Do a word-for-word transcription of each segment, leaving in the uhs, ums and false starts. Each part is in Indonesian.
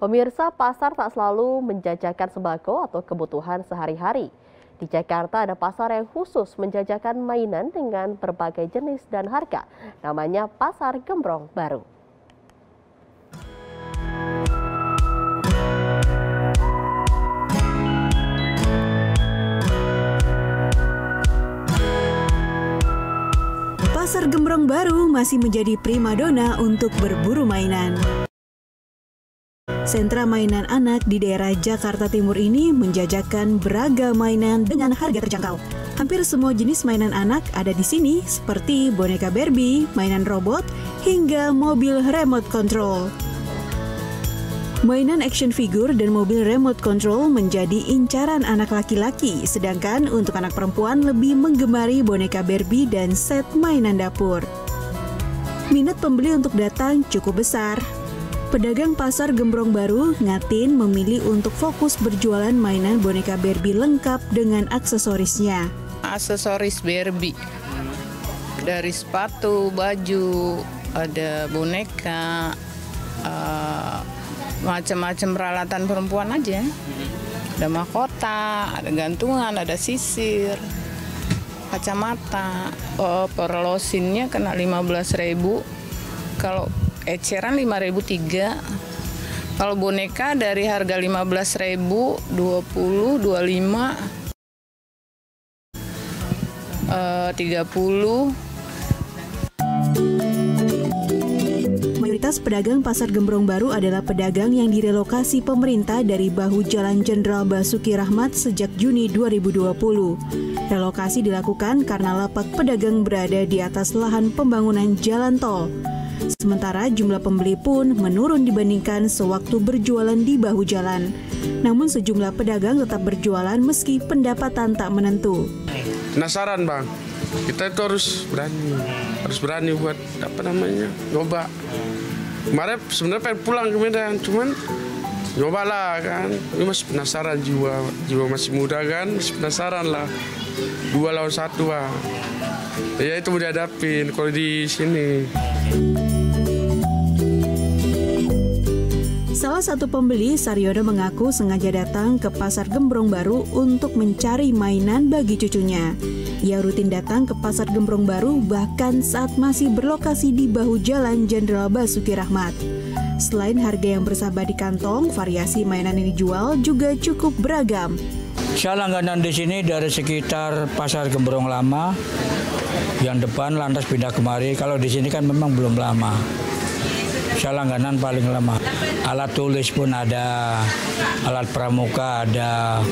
Pemirsa, pasar tak selalu menjajakan sembako atau kebutuhan sehari-hari. Di Jakarta ada pasar yang khusus menjajakan mainan dengan berbagai jenis dan harga. Namanya Pasar Gembrong Baru. Pasar Gembrong Baru masih menjadi primadona untuk berburu mainan. Sentra mainan anak di daerah Jakarta Timur ini menjajakan beragam mainan dengan harga terjangkau. Hampir semua jenis mainan anak ada di sini, seperti boneka Barbie, mainan robot, hingga mobil remote control. Mainan action figure dan mobil remote control menjadi incaran anak laki-laki, sedangkan untuk anak perempuan lebih menggemari boneka Barbie dan set mainan dapur. Minat pembeli untuk datang cukup besar. Pedagang Pasar Gembrong Baru, Ngatin, memilih untuk fokus berjualan mainan boneka Barbie lengkap dengan aksesorisnya. Aksesoris Barbie, dari sepatu, baju, ada boneka, uh, macam-macam peralatan perempuan aja. Ada mahkota, ada gantungan, ada sisir, kacamata. Oh, per losinnya kena lima belas ribu, kalau eceran lima ribu tiga ratus, kalau boneka dari harga lima belas ribu, dua puluh, dua puluh lima, eh, tiga puluh. Mayoritas pedagang Pasar Gembrong Baru adalah pedagang yang direlokasi pemerintah dari bahu Jalan Jenderal Basuki Rahmat sejak Juni dua ribu dua puluh. Relokasi dilakukan karena lapak pedagang berada di atas lahan pembangunan jalan tol. Sementara jumlah pembeli pun menurun dibandingkan sewaktu berjualan di bahu jalan. Namun sejumlah pedagang tetap berjualan meski pendapatan tak menentu. Penasaran bang, kita itu harus berani, harus berani buat apa namanya, coba. Kemarin sebenarnya pengen pulang ke Medan, cuman cobalah kan. Ini masih penasaran jiwa, jiwa masih muda kan, masih penasaran lah. Dua lawan satu bang. Ya itu mau dihadapin kalau di sini. Salah satu pembeli, Saryono, mengaku sengaja datang ke Pasar Gembrong Baru untuk mencari mainan bagi cucunya. Ia rutin datang ke Pasar Gembrong Baru bahkan saat masih berlokasi di bahu Jalan Jenderal Basuki Rahmat. Selain harga yang bersahabat di kantong, variasi mainan yang dijual juga cukup beragam. Saya langganan di sini dari sekitar Pasar Gembrong Lama, yang depan lantas pindah kemari. Kalau di sini kan memang belum lama. Saya langganan paling lama. Alat tulis pun ada, alat pramuka ada.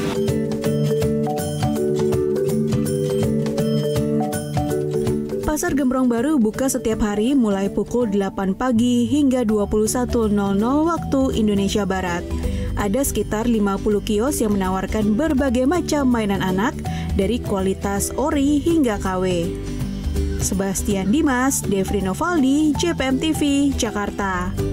Pasar Gembrong Baru buka setiap hari mulai pukul delapan pagi hingga dua puluh satu nol nol waktu Indonesia Barat. Ada sekitar lima puluh kios yang menawarkan berbagai macam mainan anak dari kualitas ori hingga K W. Sebastian Dimas, Devri Novaldi, J P M T V, Jakarta.